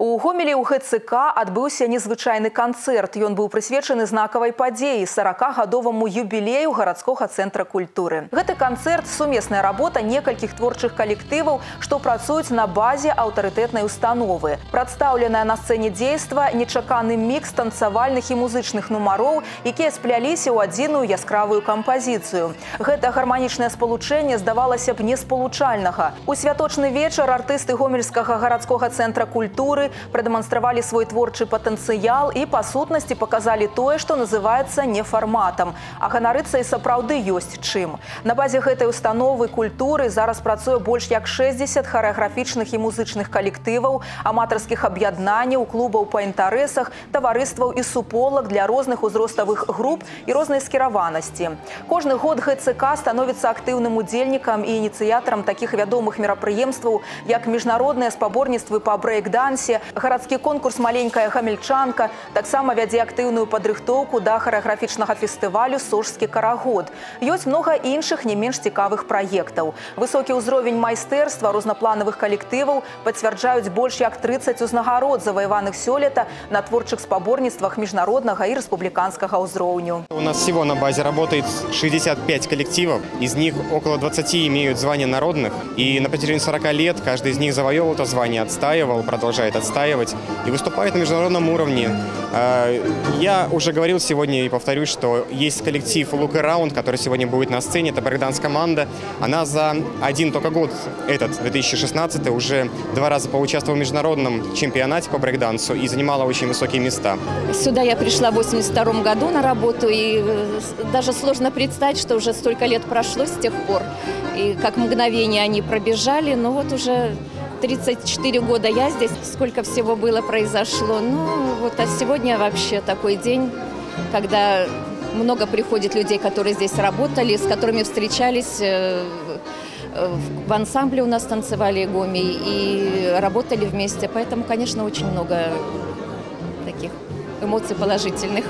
У Гомелі у ГЦК адбыўся незвычайны канцэрт. Ён быў прысвечаны знакавай падзеі – 40-гадоваму юбілею гарадскога цэнтра культуры. Гэты канцэрт – сумесная работа некалькіх творчых калектываў, што працуюць на базе аўтарытэтнай установы. Прадстаўленае на сцэне дзейства нечаканы мікс танцавальных і музычных нумароў, якія спляліся ў адзіную яскравую кампазіцыю. Гэта гарманічнае спалучэнне здавалася б неспалучальнага. У святочны вечар артысты Гомельскага гарадскога цэнтра культуры прадэманстравалі свой творчы патэнцыял і, па сутнасці, паказалі тое, што называецца нефарматам. А ганарыцца і сапраўды ёсць чым. На базе гэтай установы культуры зараз працуе больш як 60 харэаграфічных і музычных калектываў, аматарскіх аб'яднанняў, клубаў па інтарэсах, таварыстваў і суполак для розных узроставых груп і рознай скіраванасці. Кожны год ГЦК становіцца актыўным удзельнікам і ініцыятарам такіх вядомых мерапрыемстваў, як міжнародныя спаборніцтвы па брэйк-дансе, гарадскі конкурс «Маленькая гамельчанка», таксама вядзе актыўную падрыхтоўку да харэаграфічнага фестывалю «Сожскі карагод». Ёсць многа іншых не менш цікавых праектаў. Высокі ўзровень майстэрства рознапланавых калектываў пацвярджаюць больш як 30 узнагарод, заваяваных сёлета на творчых спаборніцтвах міжнароднага і рэспубліканскага ўзроўню. У нас всего на базе работает 65 коллективов, из них около 20 имеют звание народных, и на протяжении 40 лет каждый из них завоевал это звание, отстаивал, продолжает отстаивать и выступает на международном уровне. Я уже говорил сегодня и повторюсь, что есть коллектив Look Around, который сегодня будет на сцене, это брейк-данс-команда. Она за один только год, этот, 2016, уже 2 раза поучаствовала в международном чемпионате по брейк-дансу и занимала очень высокие места. Сюда я пришла в 1982 году на работу, и даже сложно представить, что уже столько лет прошло с тех пор, и как мгновение они пробежали, но вот уже 34 года я здесь, сколько всего было, произошло. Ну вот, а сегодня вообще такой день, когда много приходит людей, которые здесь работали, с которыми встречались, в ансамбле у нас танцевали гоми и работали вместе, поэтому, конечно, очень много таких эмоций положительных.